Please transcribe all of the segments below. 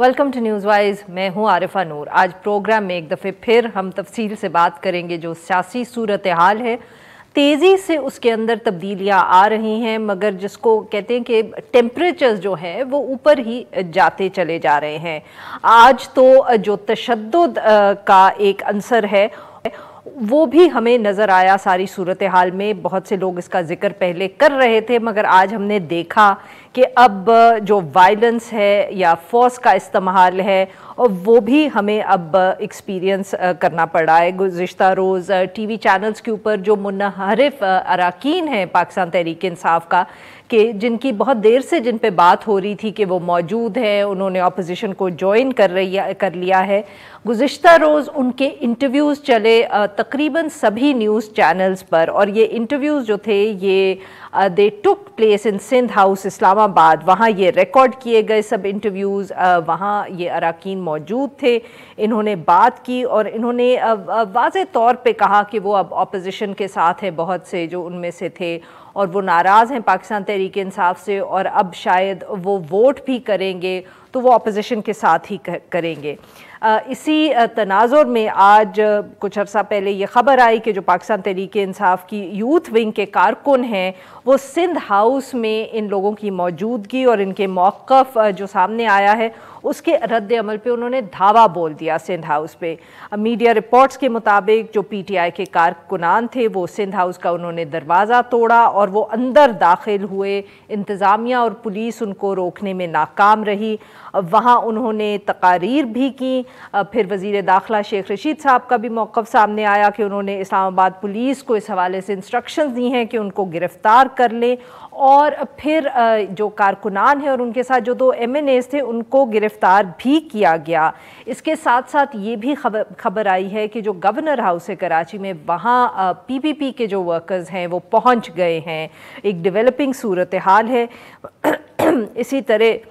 Welcome to news wise, मैं हूं आरिफा नूर। आज प्रोग्राम में एक दफ़े फिर हम तफसील से बात करेंगे जो सियासी सूरत हाल है, तेज़ी से उसके अंदर तब्दीलियां आ रही हैं, मगर जिसको कहते हैं कि टेम्परेचर्स जो है वो ऊपर ही जाते चले जा रहे हैं। आज तो जो तशद्दुद का एक अंसर है वो भी हमें नज़र आया सारी सूरत हाल में। बहुत से लोग इसका जिक्र पहले कर रहे थे, मगर आज हमने देखा कि अब जो वायलेंस है या फोर्स का इस्तेमाल है और वो भी हमें अब एक्सपीरियंस करना पड़ा है। गुज़िश्ता रोज़ टीवी चैनल्स के ऊपर जो मुनहरिफ अराकीन हैं पाकिस्तान तहरीक इंसाफ का, कि जिनकी बहुत देर से जिन पे बात हो रही थी कि वो मौजूद हैं, उन्होंने अपोजिशन को ज्वाइन कर लिया है। गुज़िश्ता रोज़ उनके इंटरव्यूज़ चले तकरीबन सभी न्यूज़ चैनल्स पर, और ये इंटरव्यूज़ जो थे ये they took place in Sindh house Islamabad. वहाँ ये रिकॉर्ड किए गए सब इंटरव्यूज़, वहाँ ये अराकीन मौजूद थे। इन्होंने बात की और इन्होंने वाज़े तौर पे कहा कि वो अब ऑपोजिशन के साथ हैं, बहुत से जो उनमें से थे, और वो नाराज़ हैं पाकिस्तान तहरीक इंसाफ से, और अब शायद वो वोट भी करेंगे तो वो ऑपोजिशन के साथ ही करेंगे। इसी तनाज़ुर में आज कुछ अर्सा पहले ये ख़बर आई कि जो पाकिस्तान तहरीक इंसाफ की यूथ विंग के कारकुन हैं वो सिंध हाउस में इन लोगों की मौजूदगी और इनके मौक़िफ़ जो सामने आया है उसके रद्दअमल पे उन्होंने धावा बोल दिया सिंध हाउस पे। मीडिया रिपोर्ट्स के मुताबिक जो PTI के कारकुनान थे वो सिंध हाउस का उन्होंने दरवाज़ा तोड़ा और वो अंदर दाखिल हुए। इंतज़ामिया और पुलिस उनको रोकने में नाकाम रही। वहाँ उन्होंने तकारीर भी की। फिर वज़ीर दाखिला शेख रशीद साहब का भी मौक़िफ़ सामने आया कि उन्होंने इस्लामाबाद पुलिस को इस हवाले से इंस्ट्रक्शंस दी हैं कि उनको गिरफ़्तार कर लें, और फिर जो कारकुनान हैं और उनके साथ जो 2 MNAs थे उनको गिरफ़्तार भी किया गया। इसके साथ साथ ये भी खबर आई है कि जो गवर्नर हाउस है कराची में, वहाँ PPP के जो वर्कर्स हैं वो पहुँच गए हैं। एक डेवलपिंग सूरत हाल है। इसी तरह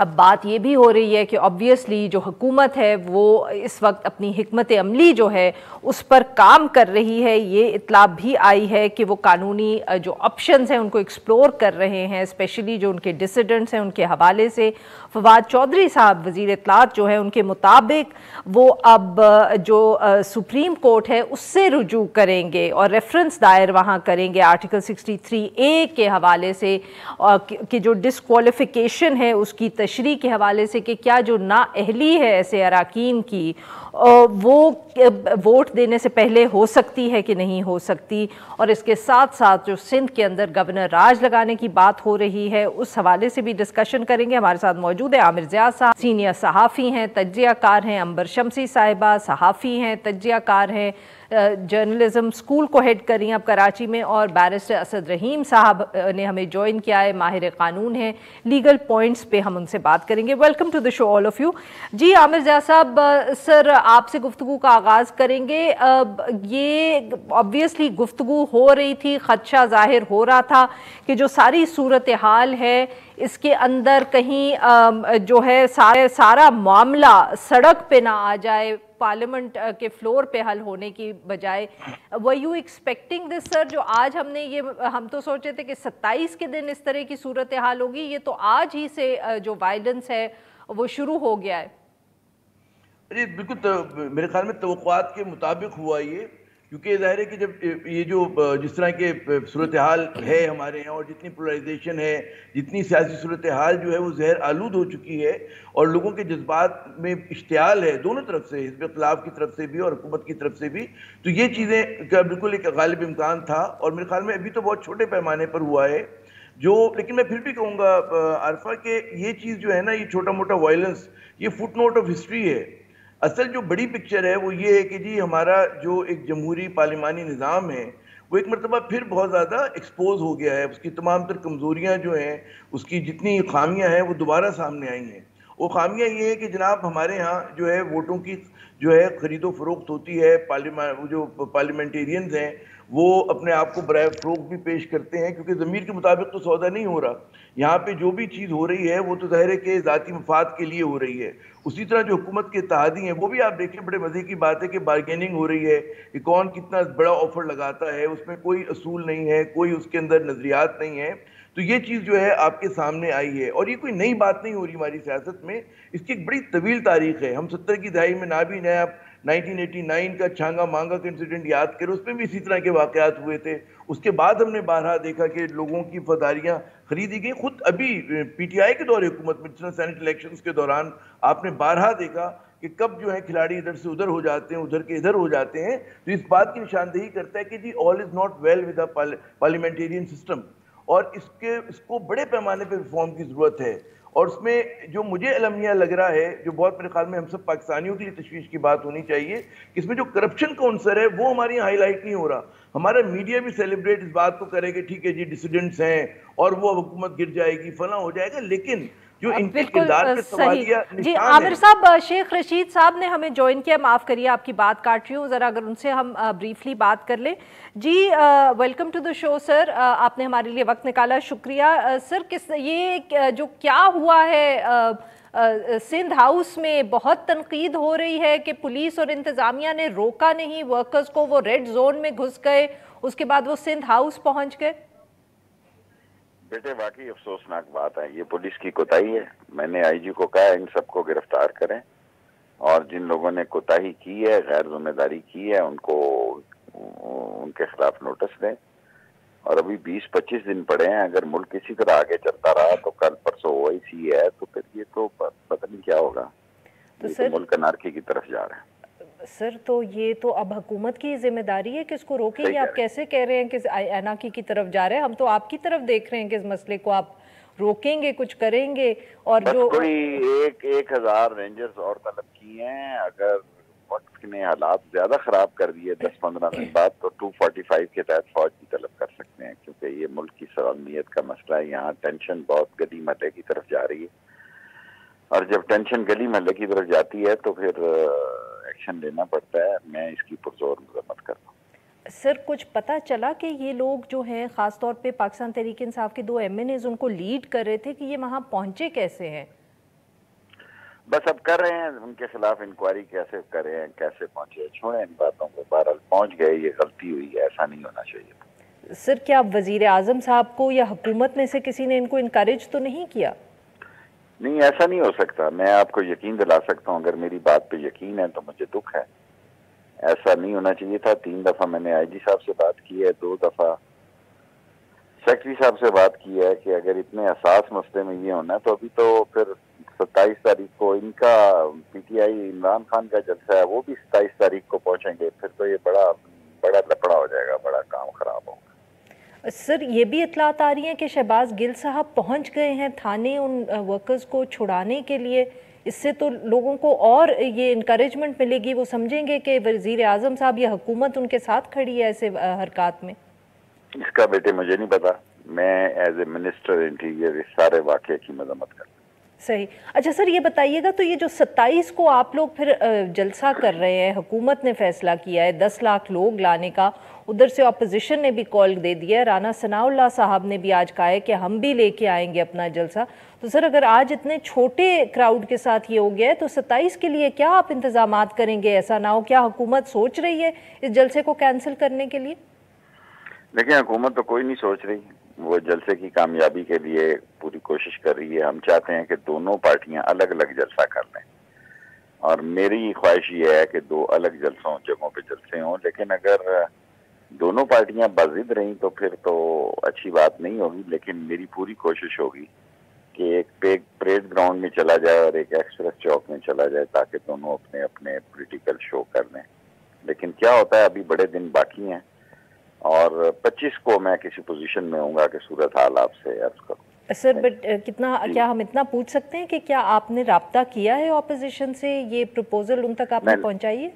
अब बात ये भी हो रही है कि ऑब्वियसली जो हुकूमत है वो इस वक्त अपनी हिकमत अमली जो है उस पर काम कर रही है। ये इतला भी आई है कि वो कानूनी जो ऑप्शंस हैं उनको एक्सप्लोर कर रहे हैं, स्पेशली जो उनके डिसिडेंट्स हैं उनके हवाले से। फवाद चौधरी साहब वज़ीर इत्तलात जो है उनके मुताबिक वो अब जो सुप्रीम कोर्ट है उससे रुजू करेंगे और रेफरेंस दायर वहाँ करेंगे आर्टिकल 63A के हवाले से, कि जो डिसक्वालिफिकेशन है उसकी तशरीह के हवाले से कि क्या जो नाअहली है ऐसे अराकीन की वो वोट देने से पहले हो सकती है कि नहीं हो सकती। और इसके साथ साथ जो सिंध के अंदर गवर्नर राज लगाने की बात हो रही है उस हवाले से भी डिस्कशन करेंगे। हमारे साथ मौजूद है आमिर ज़िआसा, सीनियर सहाफ़ी हैं, तज्ज़ियाकार हैं, अंबर शमसी साहिबा सहाफ़ी हैं, तज्ज़ियाकार हैं, जर्नलिज़म स्कूल को हेड करी अब कराची में, और बैरिस्टर असद रहीम साहब ने हमें ज्वाइन किया है, माहिर कानून हैं। लीगल पॉइंट्स पे हम उनसे बात करेंगे। Welcome to the show all of you. जी आमिर ज़िआसा साहब, सर आपसे गुफ्तगू का आगाज़ करेंगे। ये ऑब्वियसली गुफ्तगू हो रही थी, ख़दशा ज़ाहिर हो रहा था कि जो सारी सूरत हाल है इसके अंदर कहीं जो है सारा मामला सड़क पे ना आ जाए, पार्लियामेंट के फ्लोर पे हल होने की बजाय। Were you expecting this sir? जो आज हमने हम तो सोचे थे कि 27 के दिन इस तरह की सूरत हाल होगी, ये तो आज ही से जो वायलेंस है वो शुरू हो गया है। अरे बिल्कुल, तो मेरे ख्याल में तवक़्क़ुआत के मुताबिक हुआ ये, क्योंकि ज़ाहिर है कि जब ये जो जिस तरह के सूरत हाल है हमारे यहाँ, और जितनी पोलराइजेशन है, जितनी सियासी सूरत हाल जो है वो जहर आलूद हो चुकी है, और लोगों के जज्बात में इश्तियाल है दोनों तरफ से, हिज़्ब इख़्तिलाफ़ की तरफ से भी और हुकूमत की तरफ से भी, तो ये चीज़ें का बिल्कुल एक गालिब इम्कान था। और मेरे ख्याल में अभी तो बहुत छोटे पैमाने पर हुआ है जो, लेकिन मैं फिर भी कहूँगा आरफा के ये चीज़ जो है ना, ये छोटा मोटा वायलेंस ये फुट नोट ऑफ हिस्ट्री है। असल जो बड़ी पिक्चर है वो ये है कि जी हमारा जो एक जमहूरी पार्लिमानी निज़ाम है वो एक मरतबा फिर बहुत ज़्यादा एक्सपोज हो गया है। उसकी तमाम तर कमज़ोरियाँ जो हैं, उसकी जितनी खामियाँ हैं वो दोबारा सामने आई हैं। वो खामियाँ ये है कि जनाब हमारे यहाँ जो है वोटों की जो है ख़रीदो फरोख्त होती है, जो पार्लियामेंटेरियंस हैं वो अपने आप को बराए फरोख भी पेश करते हैं, क्योंकि ज़मीर के मुताबिक तो सौदा नहीं हो रहा। यहाँ पे जो भी चीज़ हो रही है वो तो ज़ाहिर है कि ज़ाती मफाद के लिए हो रही है। उसी तरह जो हुकूमत के इत्तेहादी हैं वो भी आप देखिए, बड़े मज़े की बात है कि बारगेनिंग हो रही है कि कौन कितना बड़ा ऑफ़र लगाता है, उसमें कोई असूल नहीं है, कोई उसके अंदर नज़रियात नहीं है। तो ये चीज़ जो है आपके सामने आई है और ये कोई नई बात नहीं हो रही हमारी सियासत में, इसकी एक बड़ी तवील तारीख है। हम 70 की दहाई में ना भी नया 1989 का छांगा मांगा का इंसिडेंट याद करें, उसमें भी इसी तरह के वाक़यात हुए थे। उसके बाद हमने बारहा देखा कि लोगों की फदारियाँ खरीदी गई। खुद अभी PTI के दौर हुकूमत में नेशनल सेनेट इलेक्शन के दौरान आपने बारहा देखा कि कब जो है खिलाड़ी इधर से उधर हो जाते हैं, उधर के इधर हो जाते हैं। तो इस बात की निशानदेही करता है कि जी all is not well with the parliamentarian system और इसको बड़े पैमाने पे रिफॉर्म की ज़रूरत है। और उसमें जो मुझे अलमिया लग रहा है, जो बहुत मेरे ख्याल में हम सब पाकिस्तानियों के लिए तशवीश की बात होनी चाहिए, कि इसमें जो करप्शन का अंसर है वो हमारे यहाँ हाईलाइट नहीं हो रहा। हमारा मीडिया भी सेलिब्रेट इस बात को करेगा, ठीक है जी डिसिडेंट्स हैं और वो हुकूमत गिर जाएगी, फला हो जाएगा, लेकिन जो इनके किरदार पे सवाल किया जी। आमिर साहब, शेख रशीद साहब ने हमें ज्वाइन किया, माफ़ करिए आपकी बात काट रही हूँ, ज़रा अगर उनसे हम ब्रीफली बात कर लें जी। Welcome to the show sir, आपने हमारे लिए वक्त निकाला, शुक्रिया सर। ये जो क्या हुआ है सिंध हाउस में, बहुत तनकीद हो रही है कि पुलिस और इंतज़ामिया ने रोका नहीं वर्कर्स को, वो रेड जोन में घुस गए, उसके बाद वो सिंध हाउस पहुँच गए। बेटे वाकई अफसोसनाक बात है, ये पुलिस की कोताही है। मैंने IG को कहा इन सबको गिरफ्तार करें और जिन लोगों ने कोताही की है, गैर जिम्मेदारी की है, उनको उनके खिलाफ नोटिस दें। और अभी 20-25 दिन पड़े हैं, अगर मुल्क इसी तरह आगे चलता रहा तो कल परसों OIC है तो फिर ये तो पता नहीं क्या होगा। तो मुल्क अनारकी की तरफ जा रहा है सर। तो ये तो अब हुकूमत की जिम्मेदारी है कि इसको रोके। आप कैसे कह रहे हैं कि एनाकी की तरफ जा रहे हैं? हम तो आपकी तरफ देख रहे हैं कि इस मसले को आप रोकेंगे, कुछ करेंगे। और जो कोई 1,000 रेंजर्स और तलब किए हैं, अगर वक्त ने हालात ज्यादा खराब कर दिए 10-15 दिन बाद तो 245 के तहत फौज की तलब कर सकते हैं, क्योंकि ये मुल्क की सलामियत का मसला है। यहाँ टेंशन बहुत गली मटे की तरफ जा रही है और जब टेंशन गली महल्ले की तरफ जाती है तो फिर एक्शन लेना पड़ता है। मैं इसकी पुरजोर मजम्मत करता हूँ। सर, कुछ पता चला कि ये लोग जो हैं, ख़ास तौर पे पाकिस्तान तहरीक इंसाफ के 2 MNAs उनको लीड कर रहे थे, कि ये वहाँ पहुँचे कैसे हैं? बस अब कर रहे हैं उनके खिलाफ इंक्वायरी, कैसे करें, कैसे पहुँचे, छोड़ें इन बातों को। बहरहाल पहुँच गए, ये गलती हुई है, ऐसा नहीं होना चाहिए। सर, क्या वज़ीर आज़म साहब को या हुकूमत में से किसी ने इनको इनकरेज तो नहीं किया? नहीं, ऐसा नहीं हो सकता। मैं आपको यकीन दिला सकता हूँ, अगर मेरी बात पे यकीन है तो मुझे दुख है। ऐसा नहीं होना चाहिए था। 3 दफ़ा मैंने IG साहब से बात की है, 2 दफ़ा सेक्रेटरी साहब से बात की है कि अगर इतने हसास मसले में ये होना है तो अभी तो फिर 27 तारीख को इनका PTI इमरान खान का जलसा है, वो भी 27 तारीख को पहुँचेंगे, फिर तो ये बड़ा लपड़ा हो जाएगा, बड़ा काम खराब होगा। सर, ये भी इतलात आ रही है कि शहबाज गिल साहब पहुंच गए हैं थाने उन वर्कर्स को छुड़ाने के लिए। इससे तो लोगों को और ये इनकरेजमेंट मिलेगी, वो समझेंगे कि वज़ीर आज़म साहब या हुकूमत उनके साथ खड़ी है ऐसे हरकत में। इसका बेटे मुझे नहीं पता, मैं एज ए मिनिस्टर इंटीरियर इस सारे वाक़े की मजम्मत करता हूँ। सही। अच्छा सर, ये बताइएगा तो ये जो 27 को आप लोग फिर जलसा कर रहे हैं, हुकूमत ने फैसला किया है 10 लाख लोग लाने का, उधर से अपोजिशन ने भी कॉल दे दिया है, राणा सनाउल्ला साहब ने भी आज कहा है कि हम भी लेके आएंगे अपना जलसा। तो सर, अगर आज इतने छोटे क्राउड के साथ ये हो गया है तो 27 के लिए क्या आप इंतजाम करेंगे? ऐसा ना हो, क्या हुकूमत सोच रही है इस जलसे को कैंसिल करने के लिए? देखिए, हुकूमत तो कोई नहीं सोच रही, वो जलसे की कामयाबी के लिए पूरी कोशिश कर रही है। हम चाहते हैं कि दोनों पार्टियां अलग अलग जलसा कर लें और मेरी ख्वाहिश ये है कि 2 अलग जगहों पे जलसे हों, लेकिन अगर दोनों पार्टियां बाजिद रहीं तो फिर तो अच्छी बात नहीं होगी। लेकिन मेरी पूरी कोशिश होगी कि एक परेड ग्राउंड में चला जाए और एक एक्सप्रेस चौक में चला जाए, ताकि दोनों अपने अपने पोलिटिकल शो कर लें। लेकिन क्या होता है, अभी बड़े दिन बाकी हैं और 25 को मैं किसी पोजीशन में हूँगा कि सूरत हाल आपसे अर्ज करूँ। सर, बट क्या हम इतना पूछ सकते हैं कि क्या आपने राब्ता किया है ऑपोजिशन से, ये प्रपोजल उन तक आपने पहुँचाई है?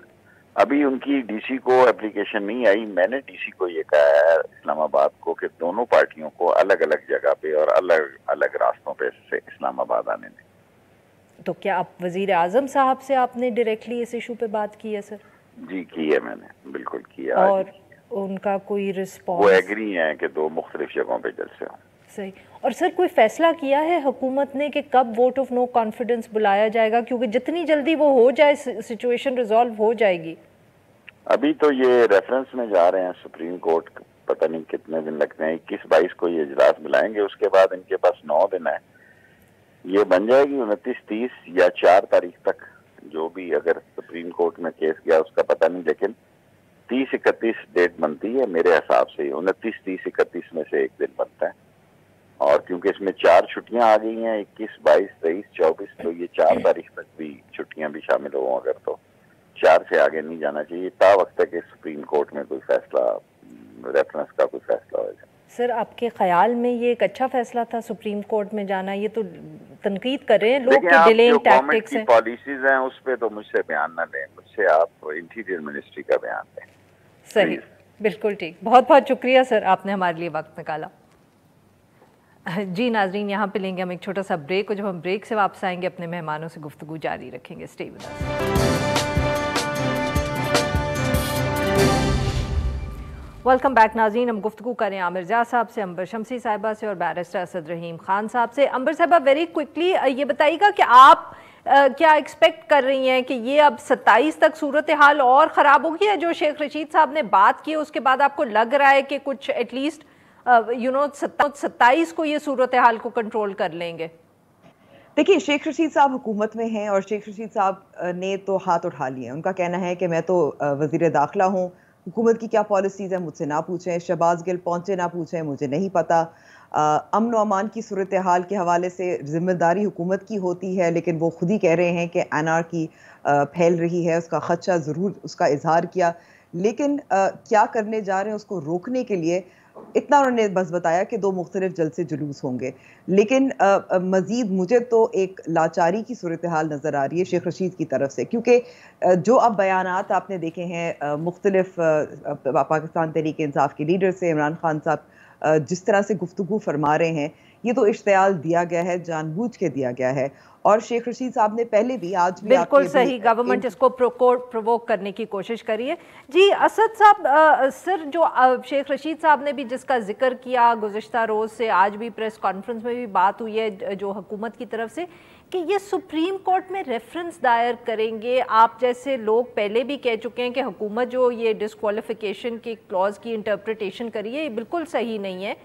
अभी उनकी DC को एप्लीकेशन नहीं आई। मैंने DC को ये कहा है, इस्लामाबाद को, कि दोनों पार्टियों को अलग अलग जगह पे और अलग अलग रास्तों पे से इस्लामाबाद आने में। तो क्या आप वज़ीर आज़म साहब से आपने डायरेक्टली इस इशू पे बात की है सर? जी की है, मैंने बिल्कुल किया। और उनका कोई रिस्पॉन्स? वो एग्री हैं कि 2 मुख्तलिफ जगहों पे जलसे हों। सही। और सर, कोई फैसला किया है हुकूमत ने कि कब वोट ऑफ नो कॉन्फिडेंस बुलाया जाएगा? क्योंकि जितनी जल्दी वो हो जाए, सिचुएशन रिजॉल्व हो जाएगी। अभी तो ये रेफरेंस में जा रहे हैं सुप्रीम कोर्ट पता नहीं कितने दिन लगते हैं, 21-22 को ये इजलास बुलाएंगे, उसके बाद इनके पास 9 दिन है, ये बन जाएगी 29, 30 या 4 तारीख तक, जो भी अगर सुप्रीम कोर्ट में केस गया उसका पता नहीं, लेकिन 30-31 डेट बनती है मेरे हिसाब से, 29, 30, 31 में से एक दिन बनता है। और क्योंकि इसमें 4 छुट्टियां आ गई हैं 21, 22, 23, 24, तो ये 4 तारीख तक भी छुट्टियां भी शामिल हों, अगर तो 4 से आगे नहीं जाना चाहिए, ता वक्त तक सुप्रीम कोर्ट में कोई फैसला, रेफरेंस का कोई फैसला हो जाए। सर आपके ख्याल में ये एक अच्छा फैसला था सुप्रीम कोर्ट में जाना? ये तो तनकीद कर रहे हैं लोग कि डिलेइंग टैक्टिक्स है, पॉलिसीज हैं, उस पे तो मुझसे बयान ना लें, मुझसे आप इंटीरियर मिनिस्ट्री का बयान लें। सही, बिल्कुल ठीक। बहुत बहुत शुक्रिया सर, आपने हमारे लिए वक्त निकाला। जी नाजरीन, यहाँ पे लेंगे हम एक छोटा सा ब्रेक, और जब हम ब्रेक से वापस आएंगे अपने मेहमानों से गुफ्तगू जारी रखेंगे। Stay with us. Welcome back नाज़रीन, हम गुफ्तगू करें आमिर ज़िआसा साहब से, अंबर शमसी साहिबा से और बैरिस्टर असद रहीम खान साहब से। अंबर साहिबा, वेरी क्विकली ये बताइएगा कि आप क्या एक्सपेक्ट कर रही हैं कि ये अब 27 तक सूरत हाल और ख़राब होगी, है जो शेख रशीद साहब ने बात की उसके बाद आपको लग रहा है कि कुछ एटलीस्ट 27 को ये सूरत हाल को कंट्रोल कर लेंगे? देखिए, शेख रशीद साहब हुकूमत में हैं और शेख रशीद साहब ने तो हाथ उठा लिए हैं। उनका कहना है कि मैं तो वज़ीर दाखिला हूँ, हुकूमत की क्या पॉलिसीज़ हैं मुझसे ना पूछें, शहबाज गिल पहुँचे ना पूछें, मुझे नहीं पता। अमन व अमान की सूरत हाल के हवाले से ज़िम्मेदारी हुकूमत की होती है, लेकिन वो खुद ही कह रहे हैं कि अनारकी फैल रही है, उसका ख़दशा ज़रूर उसका इजहार किया, लेकिन क्या करने जा रहे हैं उसको रोकने के लिए इतना उन्होंने बस बताया कि 2 मुख्तलिफ जलसे जुलूस होंगे। लेकिन मज़ीद मुझे तो एक लाचारी की सूरत हाल नज़र आ रही है शेख रशीद की तरफ से, क्योंकि जो अब बयानात आपने देखे हैं मुख्तलिफ पाकिस्तान तहरीक इंसाफ के लीडर से, इमरान खान साहब जिस तरह से गुफ्तगू फरमा रहे हैं, ये तो इश्तियाल दिया गया है, जानबूझ के दिया गया है। और शेख रशीद साहब ने पहले भी आज भी बिल्कुल सही गवर्नमेंट इसको प्रोवोक करने की कोशिश करी है। जी असद साहब, सर जो शेख रशीद साहब ने भी जिसका जिक्र किया गुज़श्ता रोज़ से आज भी प्रेस कॉन्फ्रेंस में भी बात हुई है जो हुकूमत की तरफ से कि ये सुप्रीम कोर्ट में रेफरेंस दायर करेंगे, आप जैसे लोग पहले भी कह चुके हैं कि हुकूमत जो ये डिसक्वालिफिकेशन के क्लॉज की इंटरप्रिटेशन करी है ये बिल्कुल सही नहीं है,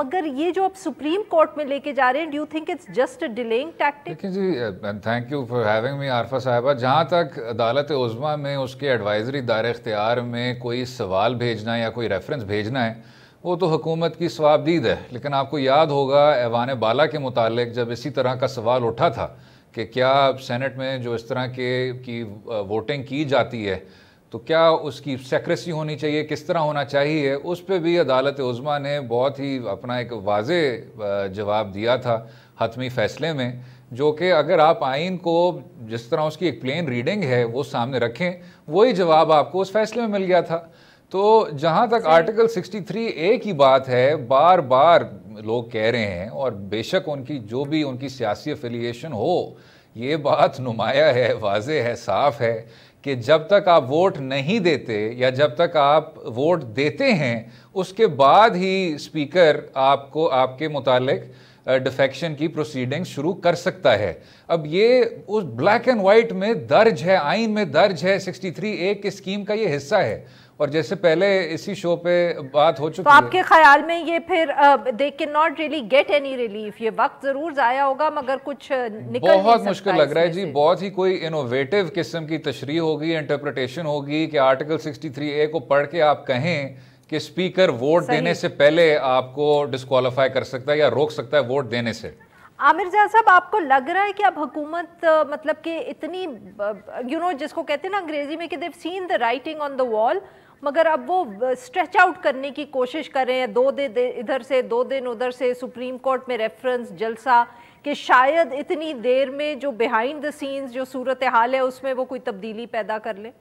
मगर ये जो आप सुप्रीम कोर्ट में लेके जा रहे हैं, do you think it's just a delaying tactic? देखिए जी, thank you for having me Arifa साहिबा। जहाँ तक अदालत उज़्मा में उसके एडवाइजरी दायरे इख्तियार में कोई सवाल भेजना या कोई रेफरेंस भेजना है वो तो हुकूमत की सवाबदीद है, लेकिन आपको याद होगा ऐवान बाला के मुतालिक जब इसी तरह का सवाल उठा था कि क्या सेनेट में जो इस तरह की वोटिंग की जाती है तो क्या उसकी सेक्रेसी होनी चाहिए, किस तरह होना चाहिए, उस पर भी अदालत उज़्मा ने बहुत ही अपना एक वाज़े जवाब दिया था हतमी फ़ैसले में, जो कि अगर आप आइन को जिस तरह उसकी एक प्लेन रीडिंग है वो सामने रखें, वही जवाब आपको उस फैसले में मिल गया था। तो जहाँ तक आर्टिकल 63A की बात है, बार बार लोग कह रहे हैं और बेशक उनकी जो भी उनकी सियासी अफिलिएशन हो, ये बात नुमाया है, वाज़े है, साफ़ है कि जब तक आप वोट नहीं देते या जब तक आप वोट देते हैं उसके बाद ही स्पीकर आपको आपके मुतालिक डिफेक्शन की प्रोसीडिंग शुरू कर सकता है। अब ये उस ब्लैक एंड वाइट में दर्ज है, आइन में दर्ज है, 63A की स्कीम का ये हिस्सा है और जैसे पहले इसी शो पे बात हो चुकी है। तो आपके ख्याल में ये फिर they can not really get any relief, ये वक्त जरूर जाया होगा मगर कुछ निकल बहुत मुश्किल लग रहा है जी। बहुत ही कोई इनोवेटिव किस्म की तशरीह होगी, इंटरप्रिटेशन होगी कि आर्टिकल 63A को पढ़ के आप कहें कि स्पीकर वोट देने से पहले आपको डिस्क्वालीफाई कर सकता है या रोक सकता है वोट देने से। आमिर ज़िआसा साहब, आपको लग रहा है कि अब हुकूमत मतलब कि इतनी जिसको कहते हैं ना अंग्रेजी में कि they've seen the writing on the wall, मगर अब वो स्ट्रेच आउट करने की कोशिश कर रहे हैं, 2 दिन इधर से 2 दिन उधर से, सुप्रीम कोर्ट में रेफरेंस जलसा, कि शायद इतनी देर में जो बिहाइंड द सीन्स जो सूरत हाल है उसमें वो कोई तब्दीली पैदा कर ले?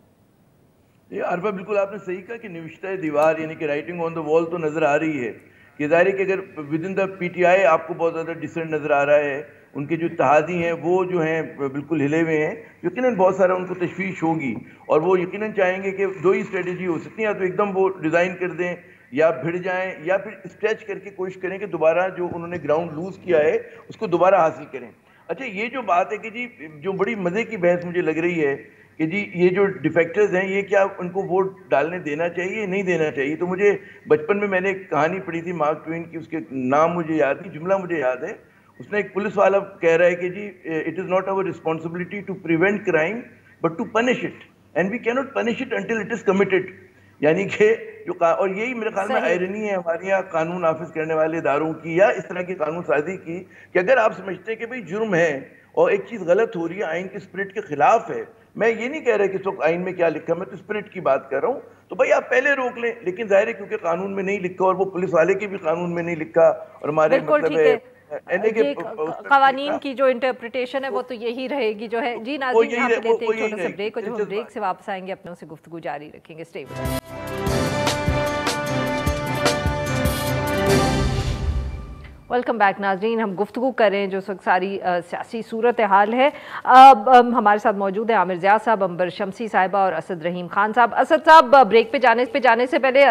ये अरबा बिल्कुल आपने सही कहा कि निविष्टा दीवार यानी कि राइटिंग ऑन द वॉल तो नज़र आ रही है कि जाहिर है कि अगर विद इन द PTI आपको बहुत ज़्यादा डिसेंट नज़र आ रहा है, उनके जो तहादी हैं वो जो हैं बिल्कुल हिले हुए हैं, यकीनन बहुत सारा उनको तशवीश होगी और वो यकीनन चाहेंगे कि 2 ही स्ट्रेटजी हो सकती है, या तो एकदम वो डिज़ाइन कर दें या भिड़ जाएं या फिर स्ट्रेच करके कोशिश करें कि दोबारा जो उन्होंने ग्राउंड लूज़ किया है उसको दोबारा हासिल करें। अच्छा, ये जो बात है कि जी जो बड़ी मज़े की बहस मुझे लग रही है कि जी ये जो डिफेक्टर्स हैं ये क्या उनको वोट डालने देना चाहिए नहीं देना चाहिए। तो मुझे बचपन में मैंने एक कहानी पढ़ी थी मार्क ट्वेन की, उसके नाम मुझे याद नहीं, जुमला मुझे याद है। उसने एक पुलिस वाला कह रहा है कि जी it is not our responsibility to prevent crime but to punish it and we can not punish it until it is committed. यानी कि जो और यही मेरे ख्याल में आयरनी है हमारे यहाँ कानून नाफिज करने वाले इदारों की या इस तरह की कानून साजी की, कि अगर आप समझते हैं कि भाई जुर्म है और एक चीज़ गलत हो रही है, आइन के स्पिरिट के खिलाफ है, मैं ये नहीं कह रहा कि इस वक्त आइन में क्या लिखा, मैं तो स्पिरिट की बात कर रहा हूँ, तो भाई आप पहले रोक लें। लेकिन जाहिर है क्योंकि कानून में नहीं लिखा और वो पुलिस वाले के भी कानून में नहीं लिखा और हमारे मतलब कानून की जो इंटरप्रिटेशन है वो तो यही रहेगी जो है। जी नाज़रीन यहाँ पे लेते हैं एक छोटा सा ब्रेक, और जब हम ब्रेक से वापस आएंगे अपनों से गुफ्तगू जारी रखेंगे। Stay with us. Welcome back नाज़रीन, हम गुफ्तगू कर रहे हैं जो सारी सियासी सूरत हाल है। अब हमारे साथ मौजूद है आमिर ज़िआसा साहब, अंबर शमसी साहिबा और असद रहीम खान साहब। असद साहब, ब्रेक पे जाने से पहले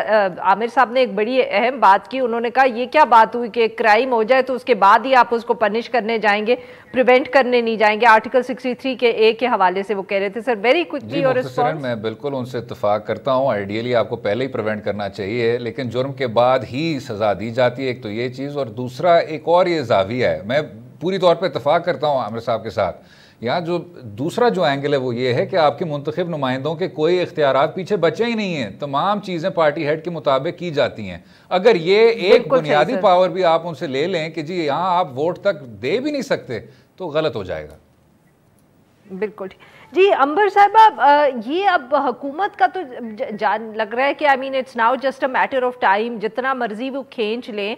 आमिर साहब ने एक बड़ी अहम बात की, उन्होंने कहा ये क्या बात हुई कि क्राइम हो जाए तो उसके बाद ही आप उसको पनिश करने जाएंगे, प्रिवेंट करने नहीं जाएंगे। आर्टिकल 63 के ए के हवाले से वो कह रहे थे। सर वेरी क्विकली और रिस्पॉन्स। मैं बिल्कुल उनसे इत्तफाक करता हूँ, आइडियली आपको पहले ही प्रिवेंट करना चाहिए, लेकिन जुर्म के बाद ही सजा दी जाती है, एक तो ये चीज़, और दूसरा एक और ये जाविया है। मैं पूरी तौर पर इत्तफाक करता हूँ आमिर साहब के साथ। यहाँ जो दूसरा जो एंगल है वो ये है कि आपके मुंतखब नुमाइंदों के कोई इख्तियारात पीछे बचे ही नहीं हैं, तमाम चीज़ें पार्टी हेड के मुताबिक की जाती हैं। अगर ये एक बुनियादी पावर भी आप उनसे ले लें कि जी यहाँ आप वोट तक दे भी नहीं सकते तो गलत हो जाएगा। बिल्कुल जी अंबर साहब, ये अब हुकूमत का तो जान लग रहा है कि I mean it's now just a matter of time, जितना मर्जी वो खींच लें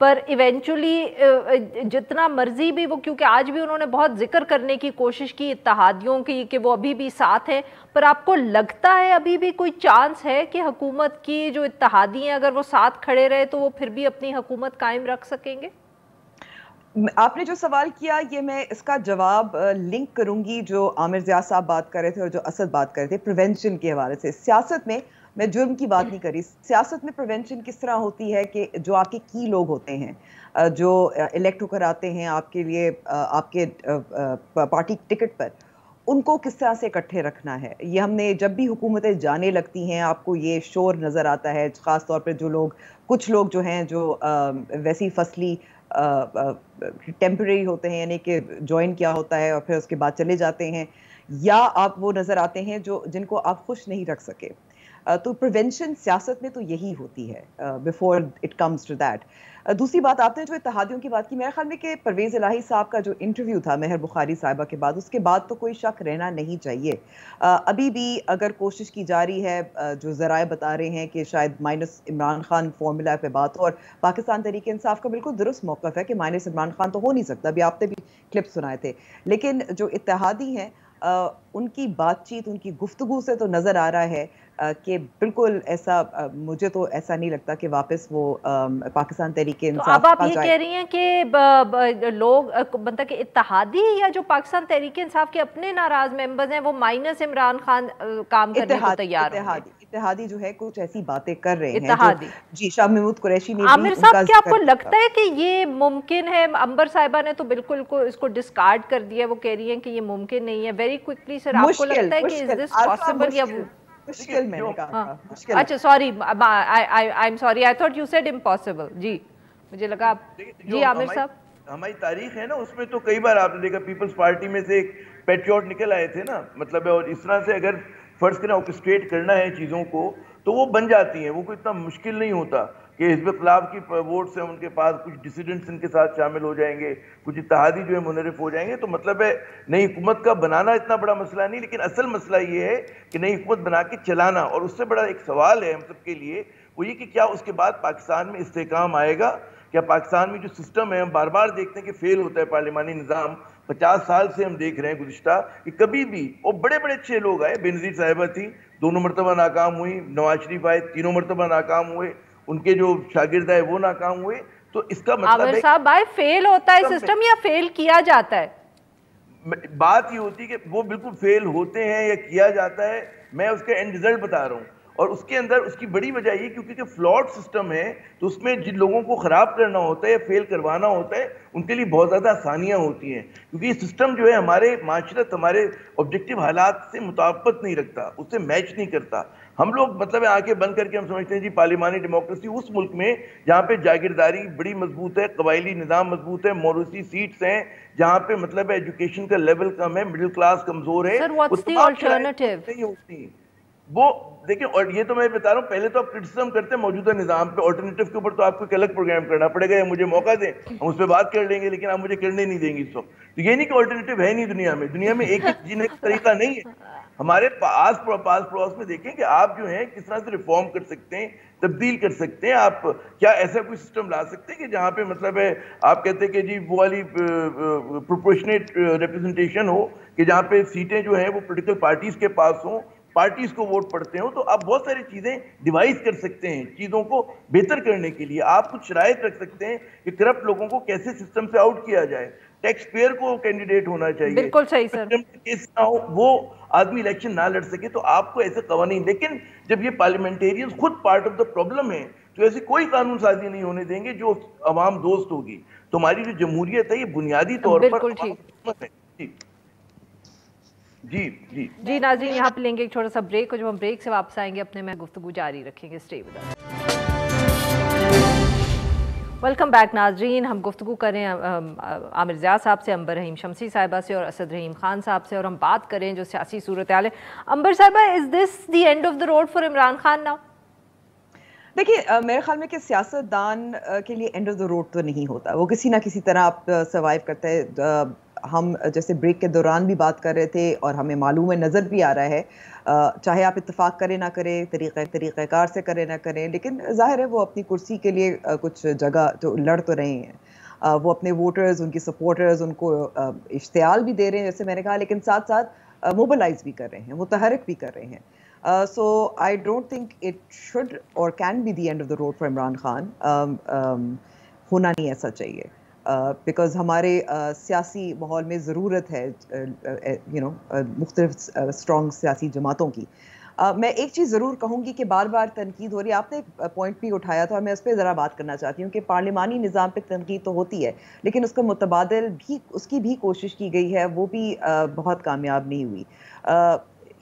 पर इवेंचुअली जितना मर्जी भी वो, क्योंकि आज भी उन्होंने बहुत जिक्र करने की कोशिश की इत्तहादियों की कि वो अभी भी साथ हैं, पर आपको लगता है अभी भी कोई चांस है कि हुकूमत की जो इत्तहादी हैं अगर वो साथ खड़े रहे तो वो फिर भी अपनी हुकूमत कायम रख सकेंगे? आपने जो सवाल किया ये मैं इसका जवाब लिंक करूंगी जो आमिर ज़िआसा साहब बात कर रहे थे और जो असद बात कर रहे थे प्रिवेंशन के हवाले से। सियासत में मैं जुर्म की बात नहीं करी, सियासत में प्रिवेंशन किस तरह होती है कि जो आपके की लोग होते हैं जो इलेक्ट होकर आते हैं आपके लिए आपके पार्टी टिकट पर, उनको किस तरह से इकट्ठे रखना है। ये हमने जब भी हुकूमतें जाने लगती हैं आपको ये शोर नज़र आता है, ख़ास तौर पर जो लोग कुछ लोग जो हैं जो वैसी फसली टेम्परेरी होते हैं, यानी कि ज्वाइन किया होता है और फिर उसके बाद चले जाते हैं, या आप वो नज़र आते हैं जो जिनको आप खुश नहीं रख सके। तो प्रिवेंशन सियासत में तो यही होती है before it comes to that. दूसरी बात, आपने जो इत्तहादियों की बात की, मेरे ख्याल में कि परवेज इलाही साहब का जो इंटरव्यू था महर बुखारी साहिबा के बाद, उसके बाद तो कोई शक रहना नहीं चाहिए। अभी भी अगर कोशिश की जा रही है, जो ज़राए बता रहे हैं कि शायद माइनस इमरान खान फॉर्मूला पे बात हो, और पाकिस्तान तहरीक इंसाफ का बिल्कुल दुरुस्त मौक़िफ़ है कि माइनस इमरान खान तो हो नहीं सकता, अभी आपने भी क्लिप सुनाए थे। लेकिन जो इत्तहादी हैं उनकी बातचीत उनकी गुफ्तगू से तो नज़र आ रहा है कि बिल्कुल ऐसा मुझे तो ऐसा नहीं लगता कि वापस वो पाकिस्तान तहरीक इंसाफ। तो अब आप ये कह रही हैं कि लोग मतलब कि इत्तहादी या जो पाकिस्तान तहरीक इंसाफ के अपने नाराज मेंबर्स हैं वो माइनस इमरान खान काम करने को तैयार हैं। इत्तहादी जो है कुछ ऐसी बातें कर रहे हैं जी। शाह महमूद कुरैशी ने आमिर साहब, क्या आपको लगता है कि ये मुमकिन है? अंबर साहिबा ने तो बिल्कुल को इसको डिस्कार्ड कर दिया, वो कह रही हैं कि ये मुमकिन नहीं है। वेरी क्विकली सर, आपको लगता है कि इज दिस पॉसिबल या मुश्किल? मैंने कहा मुश्किल। अच्छा sorry, I am sorry, I thought you said impossible. जी मुझे लगा आप जी। आमिर साहब, हमारी तारीख है ना उसमें तो कई बार आपने देखा पीपल्स पार्टी में से एक पेट्रियट निकल आए थे ना, मतलब और इस तरह से अगर फर्ज करना ऑर्केस्ट्रेट करना है चीज़ों को तो वो बन जाती हैं, वो कोई इतना मुश्किल नहीं होता कि हिज़्ब-ए-इख़्तिलाफ़ की वोट्स हैं उनके पास, कुछ डिसिडेंट्स इनके साथ शामिल हो जाएंगे, कुछ इत्तहादी जो है मुनहरिफ हो जाएंगे। तो मतलब है नई हुकूमत का बनाना इतना बड़ा मसला नहीं, लेकिन असल मसला ये है कि नई हुकूमत बना के चलाना। और उससे बड़ा एक सवाल है हम सब के लिए, वो ये कि क्या उसके बाद पाकिस्तान में इस्तेहकाम आएगा? क्या पाकिस्तान में जो सिस्टम है, हम बार बार देखते हैं कि फेल होता है पार्लिमानी निज़ाम, 50 साल से हम देख रहे हैं गुज़िश्ता कि कभी भी, और बड़े बड़े अच्छे लोग आए, बेनजीर साहिबा थी 2 मरतबा नाकाम हुई, नवाज शरीफ आए 3 मरतबा नाकाम हुए, उनके जो शागिर्द आए वो नाकाम हुए। तो इसका मतलब है साहब भाई फेल होता है सिस्टम या फेल किया जाता है? बात ये होती है कि वो बिल्कुल फेल होते हैं या किया जाता है, मैं उसका एंड रिजल्ट बता रहा हूँ। और उसके अंदर उसकी बड़ी वजह ये क्योंकि फ्लॉड सिस्टम है, तो उसमें जिन लोगों को ख़राब करना होता है या फेल करवाना होता है उनके लिए बहुत ज़्यादा आसानियाँ होती हैं, क्योंकि ये सिस्टम जो है हमारे माशरत हमारे ऑब्जेक्टिव हालात से मुताबिक नहीं रखता, उससे मैच नहीं करता। हम लोग मतलब आंखें बंद करके हम समझते हैं जी पार्लिमानी डेमोक्रेसी उस मुल्क में जहाँ पे जागीरदारी बड़ी मजबूत है, कबायली निज़ाम मजबूत है, मौरूसी सीट्स हैं, जहाँ पे मतलब एजुकेशन का लेवल कम है, मिडिल क्लास कमज़ोर है, नहीं होती वो। देखिए और ये तो मैं बता रहा हूँ, पहले तो आप क्रिटिसिज्म करते हैं मौजूदा निज़ाम पे, ऑल्टरनेटिव के ऊपर तो आपको एक अलग प्रोग्राम करना पड़ेगा, या मुझे मौका दें हम उस पर बात कर लेंगे, लेकिन आप मुझे करने नहीं देंगे इस वक्त। तो ये नहीं कि ऑल्टरनेटिव है नहीं दुनिया में, दुनिया में एक जीने का तरीका नहीं है। हमारे पास पड़ोस में देखें कि आप जो है किस तरह से रिफॉर्म कर सकते हैं, तब्दील कर सकते हैं, आप क्या ऐसा कोई सिस्टम ला सकते हैं कि जहाँ पे मतलब है आप कहते हैं कि जी वो वाली प्रोपोर्शनेट रिप्रेजेंटेशन हो, कि जहाँ पे सीटें जो हैं वो पोलिटिकल पार्टीज़ के पास हों, पार्टीज़ को वोट पड़ते हो। तो आप बहुत सारी चीज़ें डिवाइस कर सकते हैं चीज़ों को बेहतर करने के लिए। आप कुछ शराइत रख सकते हैं कि करप्ट लोगों को कैसे सिस्टम से आउट किया जाए, टैक्स पेयर को कैंडिडेट होना चाहिए, बिल्कुल सही सर, केस ना हो वो आदमी इलेक्शन ना लड़ सके, तो आपको ऐसे कानून। लेकिन जब ये पार्लियामेंटेरियंस खुद पार्ट ऑफ द प्रॉब्लम है तो ऐसी कोई कानून साजी नहीं होने देंगे जो आवाम दोस्त होगी। तो हमारी जो जमहूरियत है ये बुनियादी तौर पर जी जी जी। नाज़रीन यहाँ पे लेंगे एक छोटा सा ब्रेक, और जब हम ब्रेक से वापस आएंगे अपने में गुफ्तगू जारी रखेंगे। Stay with us. Welcome back नाजरीन। हम गुफ्तगू करें आमिर ज़िआसा साहब से, अंबर रहीम शमसी साहिबा से और असद रहीम खान साहब से, और हम बात करें जो सियासी सूरत हाल है। अंबर साहिबा, is this the end of the road for Imran Khan now? देखिए मेरे ख्याल में कि सियासतदान के लिए एंड ऑफ द रोड तो नहीं होता, वो किसी ना किसी तरह आप सर्वाइव करते हैं। हम जैसे ब्रेक के दौरान भी बात कर रहे थे और हमें मालूम है नज़र भी आ रहा है, चाहे आप इत्तफाक करें ना करें, तरीक़ाकार से करें ना करें, लेकिन ज़ाहिर है वो अपनी कुर्सी के लिए कुछ जगह तो लड़ तो रहे हैं, वो अपने वोटर्स उनकी सपोर्टर्स उनको इश्तियाल भी दे रहे हैं जैसे मैंने कहा, लेकिन साथ साथ मोबिलाइज भी कर रहे हैं, मुतहरक भी कर रहे हैं। So I don't think it should or can be the end of the road for Imran Khan. होना नहीं ऐसा चाहिए, because हमारे सियासी माहौल में ज़रूरत है मुख्तलिफ स्ट्रॉन्ग सियासी जमातों की। मैं एक चीज़ ज़रूर कहूँगी कि बार बार तनकीद हो रही है, आपने एक पॉइंट भी उठाया था और मैं उस पर ज़रा बात करना चाहती हूँ कि पार्लिमानी निज़ाम पर तनकीद तो होती है, लेकिन उसका मुतबादल भी उसकी भी कोशिश की गई है, वो भी बहुत कामयाब नहीं हुई।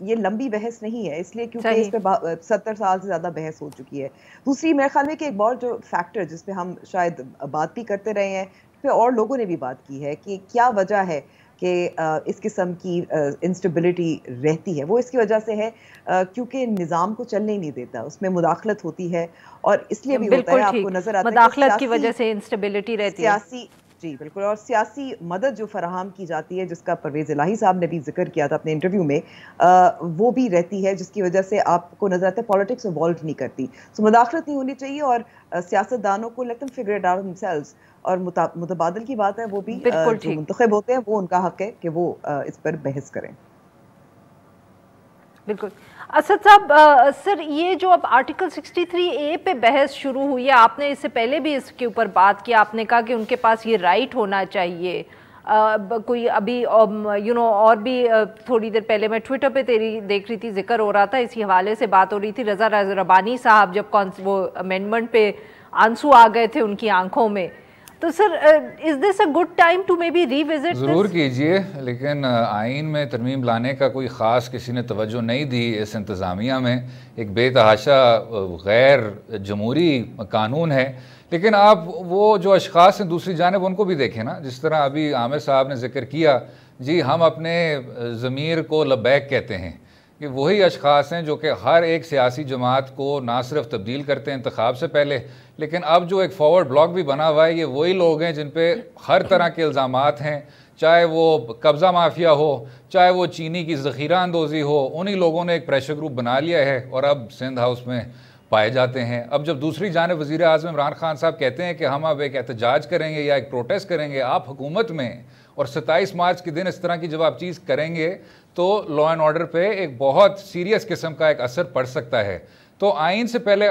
ये लंबी बहस नहीं है इसलिए क्योंकि इस पर 70 साल से ज़्यादा बहस हो चुकी है। दूसरी मेरे ख्याल में कि एक बहुत जो फैक्टर जिस पे हम शायद बात भी करते रहे हैं, इस पर और लोगों ने भी बात की है कि क्या वजह है कि इस किस्म की इंस्टेबिलिटी रहती है, वो इसकी वजह से है क्योंकि निज़ाम को चलने ही नहीं देता, उसमें मुदाखलत होती है और इसलिए भी होता है, आपको नज़र आता है मुदाखलत की वजह से इंस्टेबिलिटी रहती है सियासी। जी बिल्कुल। और सियासी मदद जो फराहम की जाती है, जिसका परवेज इलाही साहब ने भी जिक्र किया था अपने इंटरव्यू में, वो भी रहती है, जिसकी वजह से आपको नजर आता है पॉलिटिक्स इवॉल्व नहीं करती। सो मुदाखलत नहीं होनी चाहिए और सियासतदानों को let them figure it out themselves, और मुतबादल की बात है वो भी जो मुंतखब होते हैं वो उनका हक है कि वो इस पर बहस करें। बिल्कुल असद साहब, सर ये जो अब आर्टिकल 63A पे बहस शुरू हुई है, आपने इससे पहले भी इसके ऊपर बात की, आपने कहा कि उनके पास ये राइट होना चाहिए। कोई अभी और भी थोड़ी देर पहले मैं ट्विटर पे तेरी देख रही थी, जिक्र हो रहा था इसी हवाले से बात हो रही थी, रज़ा रब्बानी साहब जब वो अमेंडमेंट पे आंसू आ गए थे उनकी आंखों में, तो sir is this a good time to may be revisit? ज़रूर कीजिए, लेकिन आइन में तरमीम लाने का कोई ख़ास किसी ने तवज्जो नहीं दी। इस इंतज़ामिया में एक बेतहाशा गैर जमहूरी कानून है, लेकिन आप वो जो अशख़ास हैं दूसरी जानब उनको भी देखें ना, जिस तरह अभी आमिर साहब ने जिक्र किया, जी हम अपने ज़मीर को लबैक कहते हैं कि वही अशख़ास हैं जो कि हर एक सियासी जमात को ना सिर्फ तब्दील करते हैं इंतखाब से पहले, लेकिन अब जो एक फॉरवर्ड ब्लॉक भी बना हुआ है ये वही लोग हैं जिन पे हर तरह के इल्ज़ामात हैं, चाहे वो कब्ज़ा माफिया हो, चाहे वो चीनी की ज़ख़ीरा अंदोज़ी हो, उन्हीं लोगों ने एक प्रेशर ग्रुप बना लिया है और अब सिंध हाउस में पाए जाते हैं। अब जब दूसरी जानिब वज़ीर आज़म इमरान खान साहब कहते हैं कि हम अब एक एहतजाज करेंगे या एक प्रोटेस्ट करेंगे, आप हुकूमत में और 27 मार्च के दिन इस तरह की जब आप चीज़ करेंगे तो लॉ एंड ऑर्डर पे एक बहुत सीरियस किस्म का एक असर पड़ सकता है। तो आइन से पहले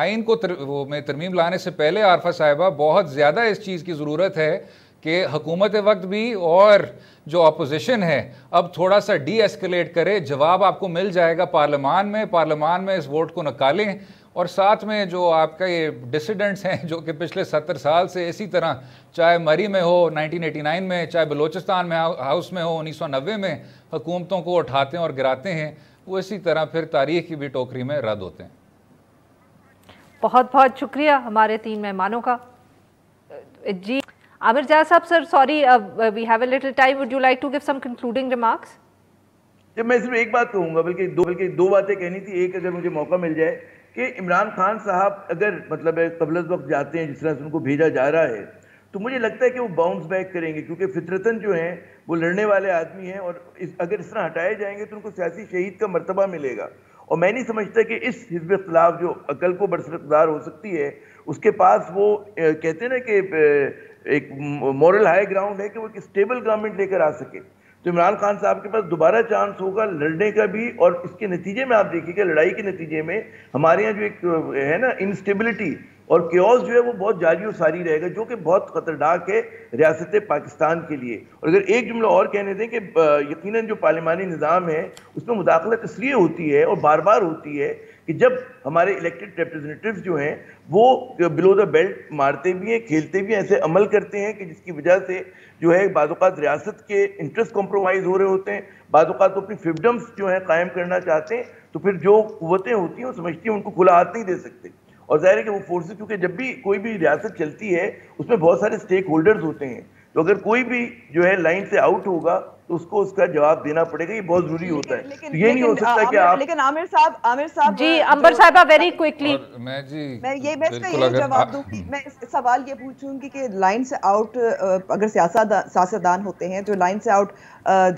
आइन को में तरमीम लाने से पहले आरिफा साहिबा बहुत ज़्यादा इस चीज़ की ज़रूरत है कि हुकूमत वक्त भी और जो अपोजिशन है अब थोड़ा सा डी एस्केलेट करे। जवाब आपको मिल जाएगा पार्लियामान में इस वोट को निकालें और साथ में जो आपका ये डिसिडेंट्स हैं जो कि पिछले 70 साल से इसी तरह, चाहे मरी में हो 1989 में, चाहे बलूचिस्तान में हाउस में हो 1990 में, हुकूमतों को उठाते हैं और गिराते हैं, वो इसी तरह फिर तारीख की भी टोकरी में रद्द होते हैं। बहुत बहुत शुक्रिया हमारे तीन मेहमानों का। जी आमिर ज़िआसा साहब, sir sorry we have a little time, would you like to give some concluding remarks? जब मैं सिर्फ एक बात कहूँगा, बल्कि दो बातें कहनी थी। एक, अगर मुझे मौका मिल जाए कि इमरान खान साहब अगर मतलब कबल वक्त जाते हैं जिस तरह से उनको भेजा जा रहा है, तो मुझे लगता है कि वो बाउंस बैक करेंगे, क्योंकि फितरतन जो हैं वो लड़ने वाले आदमी हैं और अगर इस तरह हटाए जाएंगे तो उनको सियासी शहीद का मर्तबा मिलेगा। और मैं नहीं समझता कि इस हिज़्ब इख्तिलाफ जो अकल को बरसरकदार हो सकती है उसके पास वो कहते हैं ना कि एक मॉरल हाई ग्राउंड है कि वो एक स्टेबल गवर्नमेंट लेकर आ सके। तो इमरान खान साहब के पास दोबारा चांस होगा लड़ने का भी, और इसके नतीजे में आप देखिएगा लड़ाई के नतीजे में हमारे यहाँ जो एक है ना इनस्टेबिलिटी और क्योस जो है वो बहुत जारी और सारी रहेगा, जो कि बहुत खतरनाक है रियासत पाकिस्तान के लिए। और अगर एक जुमला और कहने दें कि यकीनन जो पार्लियामानी निज़ाम है उसमें मुदाखलत इसलिए होती है और बार बार होती है कि जब हमारे इलेक्टेड रिप्रेजेंटेटिव्स जो हैं वो बिलो द बेल्ट मारते भी हैं, खेलते भी हैं, ऐसे अमल करते हैं कि जिसकी वजह से जो है बाज़ औक़ात रियासत के इंटरेस्ट कॉम्प्रोमाइज़ हो रहे होते हैं, बाज़ औक़ात वो अपनी फ्रीडम्स जो हैं कायम करना चाहते हैं, तो फिर जो कुव्वतें होती हैं वो समझती हैं उनको खुला हाथ नहीं दे सकते। और ज़ाहिर है कि वो फोर्सेस, क्योंकि जब भी कोई भी रियासत चलती है उसमें बहुत सारे स्टेक होल्डर्स होते हैं, तो अगर कोई भी जो है लाइन से आउट होगा तो उसको उसका जवाब देना पड़ेगा, ये बहुत जरूरी होता है। लेकिन, ये नहीं हो सकता कि आप लेकिन आमिर साहब जी अंबर साहब वेरी क्विकली मैं इसका ये जवाब दूंगी, मैं सवाल ये पूछूंगी कि लाइन से आउट अगर सियासतदान होते हैं तो लाइन से आउट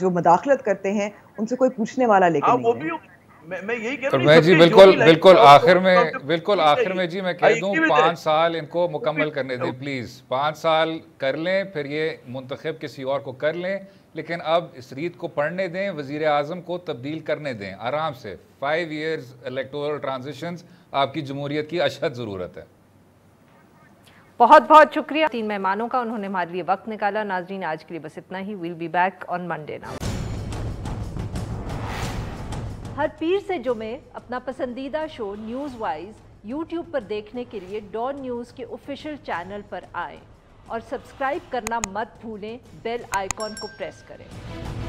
जो मुदाखलत करते हैं उनसे कोई पूछने वाला लेकिन मैं यही कह रहा हूं जी। बिल्कुल आखिर में जी मैं कह दूं 5 साल इनको मुकम्मल करने दें प्लीज़, 5 साल कर लें, फिर ये मुंतखब किसी और को कर लें, लेकिन अब इस रीत को पढ़ने दें, वज़ीर आज़म को तब्दील करने दें आराम से। 5 ईयर्स इलेक्टोरल ट्रांजिशंस आपकी जमहूरियत की अशद ज़रूरत है। बहुत बहुत शुक्रिया तीन मेहमानों का, उन्होंने हमारे लिए वक्त निकाला। नाजरीन आज के लिए बस इतना ही, will be back on Monday now. हर पीर से जुमे अपना पसंदीदा शो न्यूज़ वाइज यूट्यूब पर देखने के लिए डॉन न्यूज़ के ऑफिशियल चैनल पर आएं और सब्सक्राइब करना मत भूलें, बेल आइकॉन को प्रेस करें।